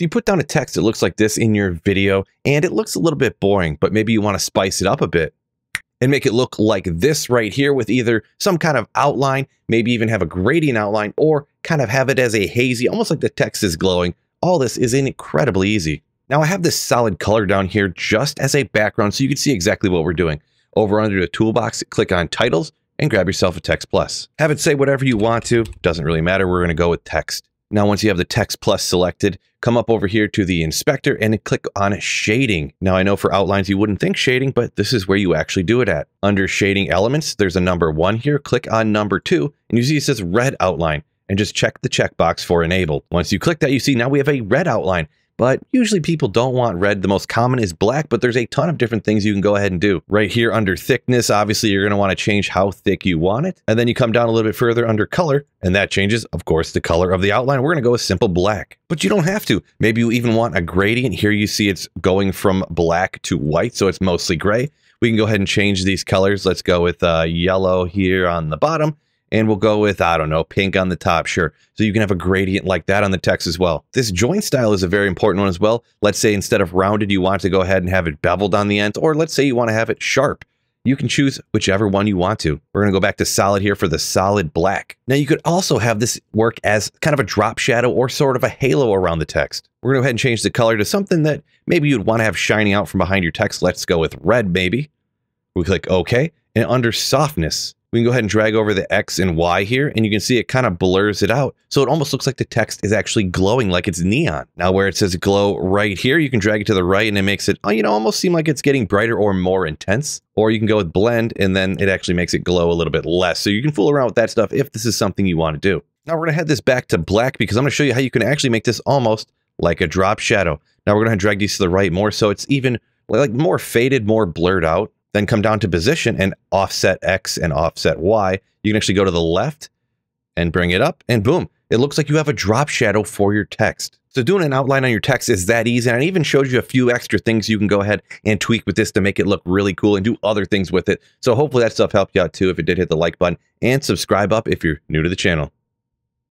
So you put down a text that looks like this in your video, and it looks a little bit boring, but maybe you want to spice it up a bit and make it look like this right here with either some kind of outline, maybe even have a gradient outline, or kind of have it as a hazy, almost like the text is glowing. All this is incredibly easy. Now I have this solid color down here just as a background so you can see exactly what we're doing. Over under the toolbox, click on Titles and grab yourself a Text Plus. Have it say whatever you want to, doesn't really matter, we're gonna go with text. Now, once you have the Text Plus selected, come up over here to the inspector and click on Shading. Now, I know for outlines, you wouldn't think shading, but this is where you actually do it at. Under Shading Elements, there's a number 1 here. Click on number 2, and you see it says Red Outline, and just check the checkbox for Enabled. Once you click that, you see now we have a red outline, but usually people don't want red. The most common is black, but there's a ton of different things you can go ahead and do. Right here under thickness, obviously you're gonna wanna change how thick you want it. And then you come down a little bit further under color, and that changes, of course, the color of the outline. We're gonna go with simple black, but you don't have to. Maybe you even want a gradient. Here you see it's going from black to white, so it's mostly gray. We can go ahead and change these colors. Let's go with yellow here on the bottom. And we'll go with, I don't know, pink on the top, sure. So you can have a gradient like that on the text as well. This join style is a very important one as well. Let's say instead of rounded, you want to go ahead and have it beveled on the ends, or let's say you want to have it sharp. You can choose whichever one you want to. We're gonna go back to solid here for the solid black. Now you could also have this work as kind of a drop shadow or sort of a halo around the text. We're gonna go ahead and change the color to something that maybe you'd wanna have shining out from behind your text. Let's go with red maybe. We click OK, and under softness, we can go ahead and drag over the X and Y here, and you can see it kind of blurs it out. So it almost looks like the text is actually glowing, like it's neon. Now where it says glow right here, you can drag it to the right and it makes it, you know, almost seem like it's getting brighter or more intense. Or you can go with blend and then it actually makes it glow a little bit less. So you can fool around with that stuff if this is something you want to do. Now we're gonna head this back to black because I'm gonna show you how you can actually make this almost like a drop shadow. Now we're gonna drag these to the right more so it's even like more faded, more blurred out. Then come down to position and offset X and offset Y. You can actually go to the left and bring it up and boom, it looks like you have a drop shadow for your text. So doing an outline on your text is that easy, and it even shows you a few extra things you can go ahead and tweak with this to make it look really cool and do other things with it. So hopefully that stuff helped you out too. If it did, hit the like button and subscribe up if you're new to the channel.